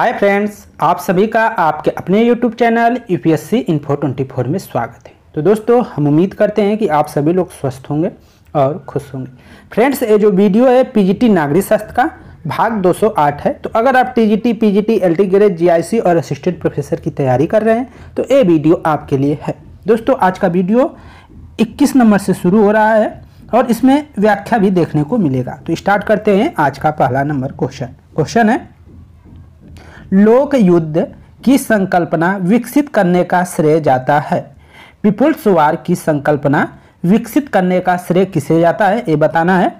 Hi friends, आप सभी का आपके अपने यूट्यूब चैनल यूपीएससी इन्फो 24 में स्वागत है। तो दोस्तों, हम उम्मीद करते हैं कि आप सभी लोग स्वस्थ होंगे और खुश होंगे। फ्रेंड्स, ये जो वीडियो है पीजीटी नागरिक शास्त्र का भाग 208 है। तो अगर आप TGT, PGT, LT grade, GIC और असिस्टेंट प्रोफेसर की तैयारी कर रहे हैं तो ये वीडियो आपके लिए है। दोस्तों, आज का वीडियो 21 नंबर से शुरू हो रहा है और इसमें व्याख्या भी देखने को मिलेगा। तो स्टार्ट करते हैं आज का पहला नंबर क्वेश्चन। क्वेश्चन है, लोक युद्ध की संकल्पना विकसित करने का श्रेय जाता है। पीपुल्स वार की संकल्पना विकसित करने का श्रेय किसे जाता है, ये बताना है।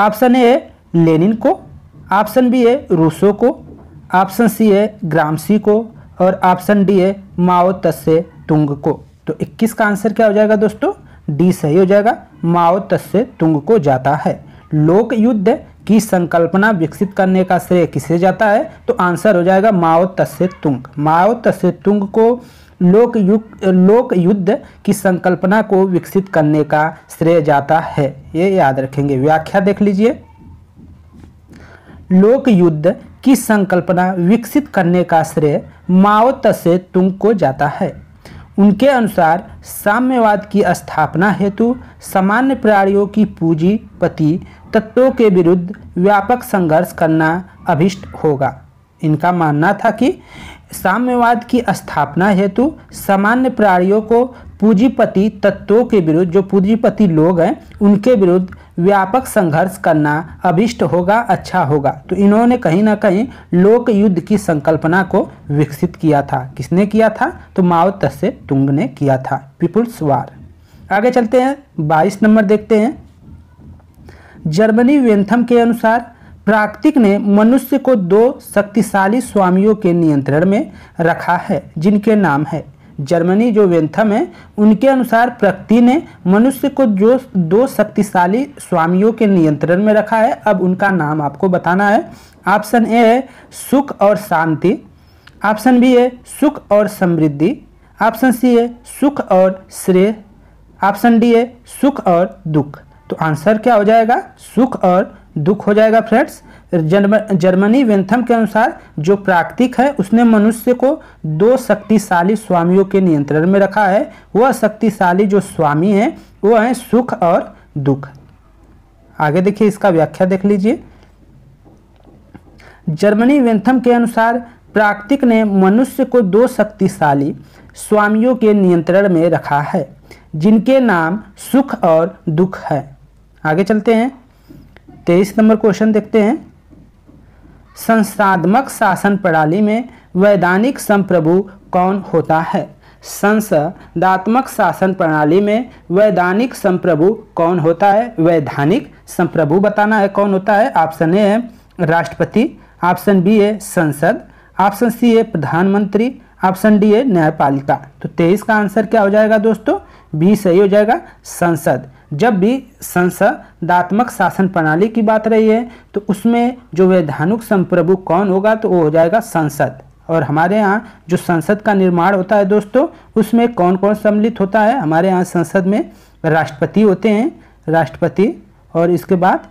ऑप्शन ए लेनिन को, ऑप्शन बी है रूसो को, ऑप्शन सी है ग्रामसी को और ऑप्शन डी है माओ तसे तुंग को। तो 21 का आंसर क्या हो जाएगा दोस्तों? डी सही हो जाएगा, माओ तसे तुंग को जाता है। लोक युद्ध की संकल्पना विकसित करने का श्रेय किसे जाता है, तो आंसर हो जाएगा माओ तसे तुंग। माओ तसे तुंग को लोक युद्ध की संकल्पना को विकसित करने का श्रेय जाता है, ये याद रखेंगे। व्याख्या देख लीजिए, लोक युद्ध की संकल्पना विकसित करने का श्रेय माओ तसे तुंग को जाता है। उनके अनुसार साम्यवाद की स्थापना हेतु सामान्य प्राणियों की पूंजीपति तत्वों के विरुद्ध व्यापक संघर्ष करना अभिष्ट होगा। इनका मानना था कि साम्यवाद की स्थापना हेतु सामान्य प्राणियों को पूंजीपति तत्वों के विरुद्ध, जो पूंजीपति लोग हैं उनके विरुद्ध व्यापक संघर्ष करना अभिष्ट होगा, अच्छा होगा। तो इन्होंने कहीं ना कहीं लोक युद्ध की संकल्पना को विकसित किया था। किसने किया था? तो माओ तसे तुंग ने किया था, पीपुल्स वार। आगे चलते हैं, 22 नंबर देखते हैं। जेरेमी बेंथम के अनुसार प्राकृतिक ने मनुष्य को दो शक्तिशाली स्वामियों के नियंत्रण में रखा है, जिनके नाम है जेरेमी जो बेंथम है, उनके अनुसार प्रकृति ने मनुष्य को जो दो शक्तिशाली स्वामियों के नियंत्रण में रखा है। अब उनका नाम आपको बताना है। ऑप्शन ए है सुख और शांति, ऑप्शन बी है सुख और समृद्धि, ऑप्शन सी है सुख और श्रेय, ऑप्शन डी है सुख और दुख। तो आंसर क्या हो जाएगा? सुख और दुख हो जाएगा। फ्रेंड्स, जेरेमी बेंथम के अनुसार जो प्राकृतिक है उसने मनुष्य को दो शक्तिशाली स्वामियों के नियंत्रण में रखा है। वह शक्तिशाली जो स्वामी हैं वो हैं सुख और दुख। आगे देखिए, इसका व्याख्या देख लीजिए। जेरेमी बेंथम के अनुसार प्राकृतिक ने मनुष्य को दो शक्तिशाली स्वामियों के नियंत्रण में रखा है, जिनके नाम सुख और दुख है। आगे चलते हैं, 23 नंबर क्वेश्चन देखते हैं। संस्थात्मक शासन प्रणाली में वैधानिक संप्रभु कौन होता है? संसदात्मक शासन प्रणाली में वैधानिक संप्रभु कौन होता है? वैधानिक संप्रभु बताना है कौन होता है। ऑप्शन ए है राष्ट्रपति, ऑप्शन बी है संसद, ऑप्शन सी है प्रधानमंत्री, ऑप्शन डी है न्यायपालिका। तो 23 का आंसर क्या हो जाएगा दोस्तों? बी सही हो जाएगा, संसद। जब भी संसदात्मक शासन प्रणाली की बात रही है तो उसमें जो वैधानिक संप्रभु कौन होगा, तो वो हो जाएगा संसद। और हमारे यहाँ जो संसद का निर्माण होता है दोस्तों, उसमें कौन कौन सम्मिलित होता है? हमारे यहाँ संसद में राष्ट्रपति होते हैं, राष्ट्रपति, और इसके बाद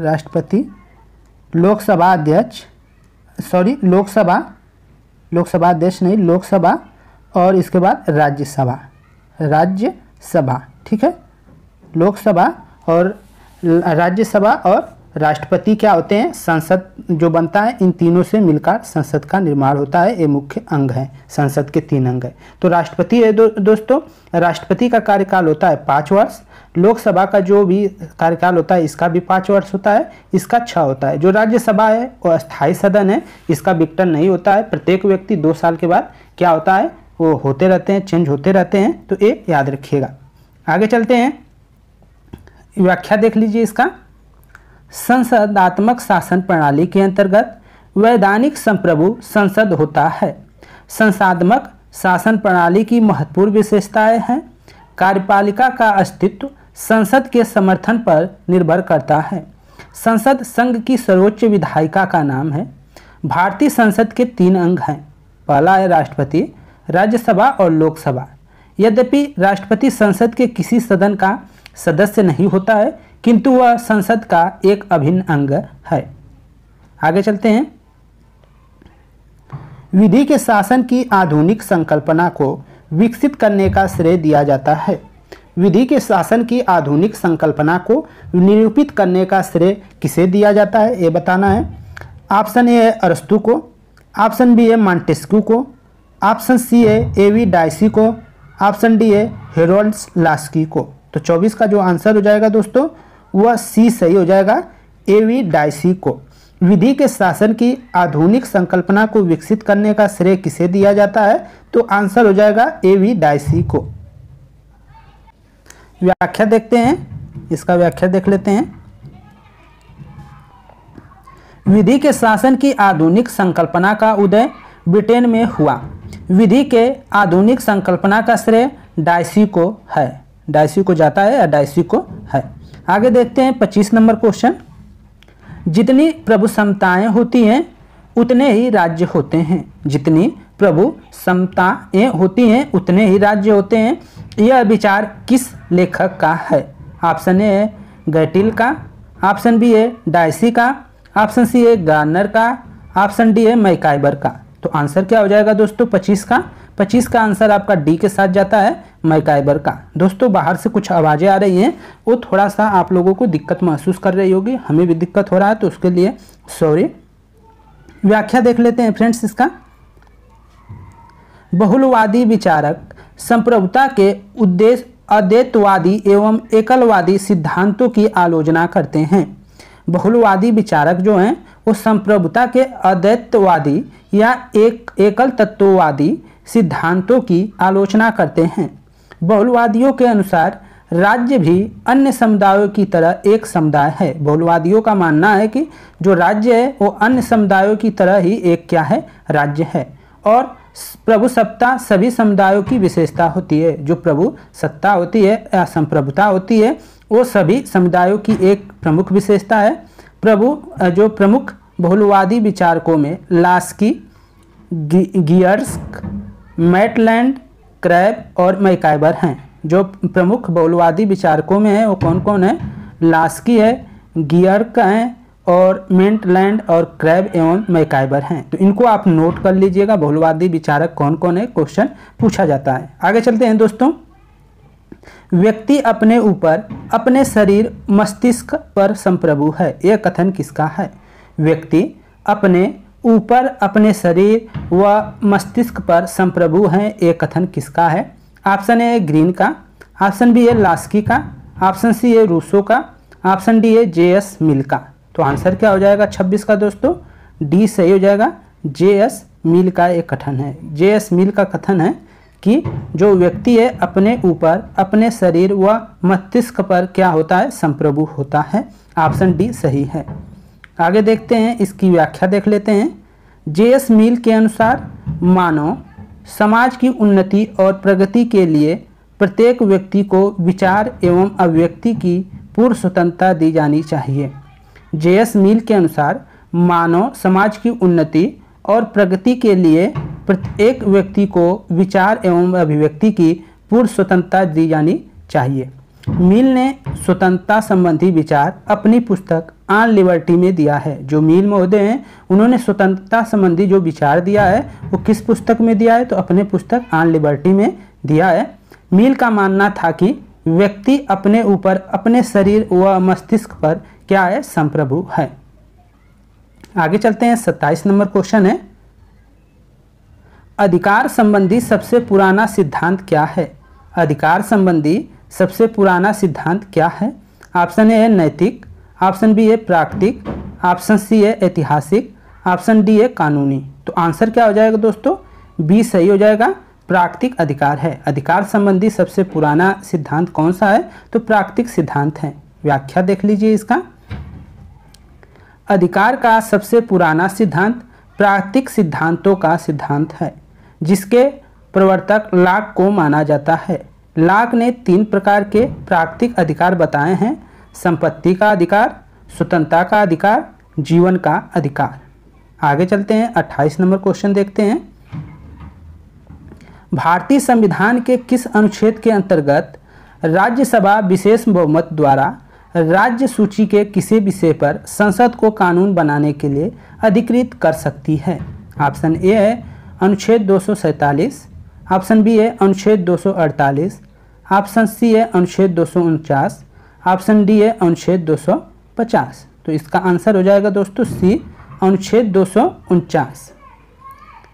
राष्ट्रपति, लोकसभा अध्यक्ष, सॉरी लोकसभा अध्यक्ष नहीं, लोकसभा, और इसके बाद राज्यसभा, राज्यसभा, ठीक है। लोकसभा और राज्यसभा और राष्ट्रपति क्या होते हैं? संसद जो बनता है, इन तीनों से मिलकर संसद का निर्माण होता है। ये मुख्य अंग है, संसद के 3 अंग है। तो राष्ट्रपति है दोस्तों, राष्ट्रपति का कार्यकाल होता है 5 वर्ष। लोकसभा का जो भी कार्यकाल होता है इसका भी 5 वर्ष होता है, इसका 6 होता है। जो राज्यसभा है वो अस्थायी सदन है, इसका विघटन नहीं होता है। प्रत्येक व्यक्ति 2 साल के बाद क्या होता है, वो होते रहते हैं, चेंज होते रहते हैं। तो ये याद रखिएगा। आगे चलते हैं, व्याख्या देख लीजिए इसका। संसदात्मक शासन प्रणाली के अंतर्गत वैधानिक संप्रभु संसद होता है। संसदात्मक शासन प्रणाली की महत्वपूर्ण विशेषताएं हैं। कार्यपालिका का अस्तित्व संसद के समर्थन पर निर्भर करता है। संसद संघ की सर्वोच्च विधायिका का नाम है। भारतीय संसद के 3 अंग हैं। पहला है राष्ट्रपति, राज्यसभा और लोकसभा। यद्यपि राष्ट्रपति संसद के किसी सदन का सदस्य नहीं होता है, किंतु वह संसद का एक अभिन्न अंग है। आगे चलते हैं, विधि के शासन की आधुनिक संकल्पना को विकसित करने का श्रेय दिया जाता है। विधि के शासन की आधुनिक संकल्पना को निरूपित करने का श्रेय किसे दिया जाता है, ये बताना है। ऑप्शन ए है अरस्तु को, ऑप्शन बी है मोंटेस्क्यू को, ऑप्शन सी है ए.वी. डायसी को, ऑप्शन डी है हेरोल्ड्स लास्की को। तो 24 का जो आंसर हो जाएगा दोस्तों वह सी सही हो जाएगा, ए.वी. डायसी को। विधि के शासन की आधुनिक संकल्पना को विकसित करने का श्रेय किसे दिया जाता है, तो आंसर हो जाएगा ए.वी. डायसी को। व्याख्या देखते हैं, इसका व्याख्या देख लेते हैं। विधि के शासन की आधुनिक संकल्पना का उदय ब्रिटेन में हुआ। विधि के आधुनिक संकल्पना का श्रेय डायसी को है, डायसी को जाता है या डायसी को है। आगे देखते हैं 25 नंबर क्वेश्चन। जितनी प्रभु समताएँ होती हैं उतने ही राज्य होते हैं। जितनी प्रभु समताएँ होती हैं उतने ही राज्य होते हैं, यह विचार किस लेखक का है। ऑप्शन ए है गैटिल का, ऑप्शन बी है डायसी का, ऑप्शन सी है गार्नर का, ऑप्शन डी है मैकाइबर का। तो आंसर क्या हो जाएगा दोस्तों 25 का आंसर आपका डी के साथ जाता है, मैकाइबर का। दोस्तों बाहर से कुछ आवाज़ें आ रही हैं, वो थोड़ा सा आप लोगों को दिक्कत महसूस कर रही होगी, हमें भी दिक्कत हो रहा है तो उसके लिए सॉरी। व्याख्या देख लेते हैं फ्रेंड्स इसका। बहुलवादी विचारक संप्रभुता के उद्देश्य अद्वैतवादी एवं एकलवादी सिद्धांतों की आलोचना करते हैं। बहुलवादी विचारक जो हैं वो संप्रभुता के अद्वैतवादी या एकल तत्ववादी सिद्धांतों की आलोचना करते हैं। बहुलवादियों के अनुसार राज्य भी अन्य समुदायों की तरह एक समुदाय है। बहुलवादियों का मानना है कि जो राज्य है वो अन्य समुदायों की तरह ही एक क्या है, राज्य है। और प्रभु सत्ता सभी समुदायों की विशेषता होती है। जो प्रभु सत्ता होती है या संप्रभुता होती है वो सभी समुदायों की एक प्रमुख विशेषता है। प्रमुख बहुलवादी विचारकों में लास्की, गियर्क, मेटलैंड, क्रैब और मैकाइबर हैं। जो प्रमुख बहुलवादी विचारकों में हैं वो कौन कौन है, लास्की है, गियर्क हैं और मेटलैंड और क्रैब एवं मैकाइबर हैं। तो इनको आप नोट कर लीजिएगा, बहुलवादी विचारक कौन कौन है, क्वेश्चन पूछा जाता है। आगे चलते हैं दोस्तों। व्यक्ति अपने ऊपर अपने शरीर मस्तिष्क पर संप्रभु है, यह कथन किसका है। व्यक्ति अपने ऊपर अपने शरीर व मस्तिष्क पर संप्रभु है, यह कथन किसका है। ऑप्शन ए ग्रीन का, ऑप्शन बी है लास्की का, ऑप्शन सी है रूसो का, ऑप्शन डी है जेएस मिल का। तो आंसर क्या हो जाएगा 26 का दोस्तों डी सही हो जाएगा, जेएस मिल का एक कथन है। जेएस मिल का कथन है कि जो व्यक्ति है अपने ऊपर अपने शरीर व मस्तिष्क पर क्या होता है, संप्रभु होता है। ऑप्शन डी सही है। आगे देखते हैं, इसकी व्याख्या देख लेते हैं। जेएस मिल के अनुसार मानव समाज की उन्नति और प्रगति के लिए प्रत्येक व्यक्ति को विचार एवं अभिव्यक्ति की पूर्ण स्वतंत्रता दी जानी चाहिए। जेएस मिल के अनुसार मानव समाज की उन्नति और प्रगति के लिए प्रत्येक व्यक्ति को विचार एवं अभिव्यक्ति की पूर्ण स्वतंत्रता दी जानी चाहिए। मिल ने स्वतंत्रता संबंधी विचार अपनी पुस्तक आन लिबर्टी में दिया है। जो मिल महोदय हैं उन्होंने स्वतंत्रता संबंधी जो विचार दिया है वो किस पुस्तक में दिया है, तो अपने पुस्तक आन लिबर्टी में दिया है। मिल का मानना था कि व्यक्ति अपने ऊपर अपने शरीर व मस्तिष्क पर क्या है, संप्रभु है। आगे चलते हैं 27 नंबर क्वेश्चन है। अधिकार संबंधी सबसे पुराना सिद्धांत क्या है। अधिकार संबंधी सबसे पुराना सिद्धांत क्या है। ऑप्शन ए है नैतिक, ऑप्शन बी है प्राकृतिक, ऑप्शन सी है ऐतिहासिक, ऑप्शन डी है कानूनी। तो आंसर क्या हो जाएगा दोस्तों बी सही हो जाएगा, प्राकृतिक अधिकार है। अधिकार संबंधी सबसे पुराना सिद्धांत कौन सा है, तो प्राकृतिक सिद्धांत है। व्याख्या देख लीजिए इसका। अधिकार का सबसे पुराना सिद्धांत प्राकृतिक सिद्धांतों का सिद्धांत है, जिसके प्रवर्तक लॉक को माना जाता है। लॉक ने 3 प्रकार के प्राकृतिक अधिकार बताए हैं, संपत्ति का अधिकार, स्वतंत्रता का अधिकार, जीवन का अधिकार। आगे चलते हैं 28 नंबर क्वेश्चन देखते हैं। भारतीय संविधान के किस अनुच्छेद के अंतर्गत राज्यसभा विशेष बहुमत द्वारा राज्य सूची के किसी विषय पर संसद को कानून बनाने के लिए अधिकृत कर सकती है। ऑप्शन ए है अनुच्छेद 247, ऑप्शन बी है अनुच्छेद 248, ऑप्शन सी है अनुच्छेद 249, ऑप्शन डी है अनुच्छेद 250। तो इसका आंसर हो जाएगा दोस्तों सी अनुच्छेद 249।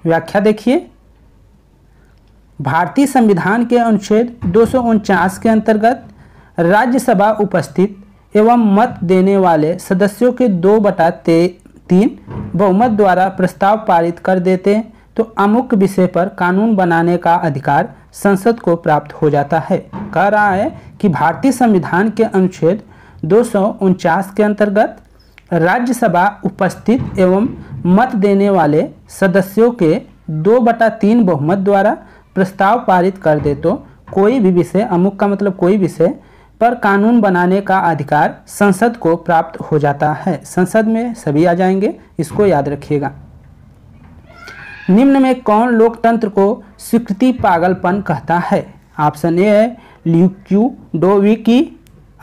व्याख्या देखिए, भारतीय संविधान के अनुच्छेद 249 के अंतर्गत राज्यसभा उपस्थित एवं मत देने वाले सदस्यों के 2/3 बहुमत द्वारा प्रस्ताव पारित कर देते हैं तो अमुक विषय पर कानून बनाने का अधिकार संसद को प्राप्त हो जाता है। कह रहा है कि भारतीय संविधान के अनुच्छेद 249 के अंतर्गत राज्यसभा उपस्थित एवं मत देने वाले सदस्यों के 2/3 बहुमत द्वारा प्रस्ताव पारित कर दे तो कोई भी विषय, अमुक का मतलब कोई विषय, पर कानून बनाने का अधिकार संसद को प्राप्त हो जाता है। संसद में सभी आ जाएंगे, इसको याद रखिएगा। निम्न में कौन लोकतंत्र को स्वीकृति पागलपन कहता है? ऑप्शन ए है ल्यूक्यू,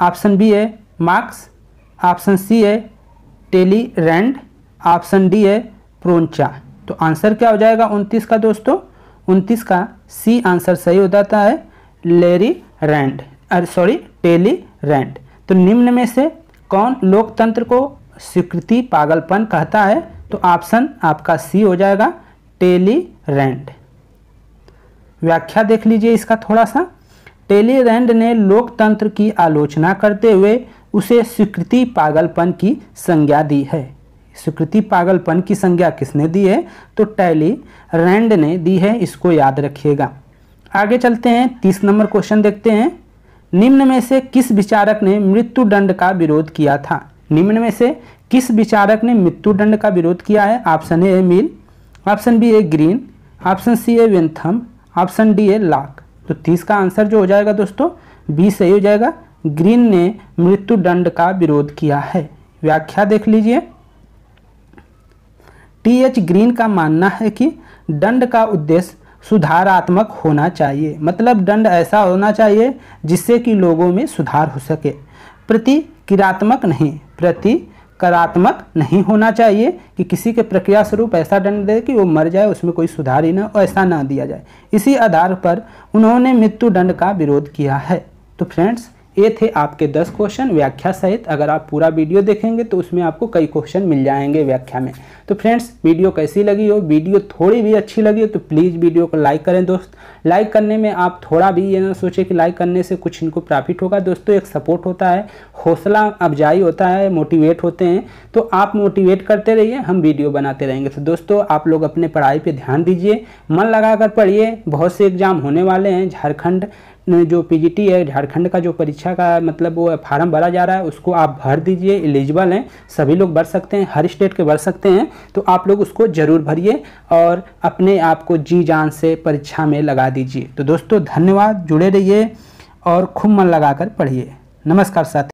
ऑप्शन बी है मार्क्स, ऑप्शन सी है टैलीरैंड, ऑप्शन डी है प्रोंचा। तो आंसर क्या हो जाएगा 29 का दोस्तों? 29 का सी आंसर सही हो जाता है टैलीरैंड। तो निम्न में से कौन लोकतंत्र को स्वीकृति पागलपन कहता है? तो ऑप्शन आपका सी हो जाएगा टैलीरैंड। व्याख्या देख लीजिए इसका थोड़ा सा। टैलीरैंड ने लोकतंत्र की आलोचना करते हुए उसे स्वीकृति पागलपन की संज्ञा दी है। स्वीकृति पागलपन की संज्ञा किसने दी है? तो टैलीरैंड ने दी है, इसको याद रखिएगा। आगे चलते हैं, 30 नंबर क्वेश्चन देखते हैं। निम्न में से किस विचारक ने मृत्युदंड का विरोध किया था? निम्न में से किस विचारक ने मृत्युदंड का विरोध किया है? Option A Mill, option B है ग्रीन, ऑप्शन सी है बेंथम, ऑप्शन डी है लॉक। तो 30 का आंसर जो हो जाएगा दोस्तों बी सही हो जाएगा। ग्रीन ने मृत्युदंड का विरोध किया है। व्याख्या देख लीजिए। टीएच ग्रीन का मानना है कि दंड का उद्देश्य सुधारात्मक होना चाहिए, मतलब दंड ऐसा होना चाहिए जिससे कि लोगों में सुधार हो सके, प्रतिकारात्मक नहीं होना चाहिए कि किसी के प्रक्रिया स्वरूप ऐसा दंड दे कि वो मर जाए, उसमें कोई सुधार ही ना हो, ऐसा ना दिया जाए। इसी आधार पर उन्होंने मृत्यु दंड का विरोध किया है। तो फ्रेंड्स, ये थे आपके 10 क्वेश्चन व्याख्या सहित। अगर आप पूरा वीडियो देखेंगे तो उसमें आपको कई क्वेश्चन मिल जाएंगे व्याख्या में। तो फ्रेंड्स, वीडियो कैसी लगी हो, वीडियो थोड़ी भी अच्छी लगी हो तो प्लीज़ वीडियो को लाइक करें दोस्त। लाइक करने में आप थोड़ा भी ये ना सोचें कि लाइक करने से कुछ इनको प्रॉफिट होगा दोस्तों। एक सपोर्ट होता है, हौसला अफजाई होता है, मोटिवेट होते हैं। तो आप मोटिवेट करते रहिए, हम वीडियो बनाते रहेंगे। तो दोस्तों, आप लोग अपने पढ़ाई पर ध्यान दीजिए, मन लगा कर पढ़िए। बहुत से एग्जाम होने वाले हैं। झारखंड जो पीजीटी है, झारखंड का जो परीक्षा का मतलब वो फार्म भरा जा रहा है, उसको आप भर दीजिए। एलिजिबल हैं सभी लोग, भर सकते हैं, हर स्टेट के भर सकते हैं। तो आप लोग उसको ज़रूर भरिए और अपने आप को जी जान से परीक्षा में लगा दीजिए। तो दोस्तों धन्यवाद, जुड़े रहिए और खूब मन लगाकर पढ़िए। नमस्कार साथी।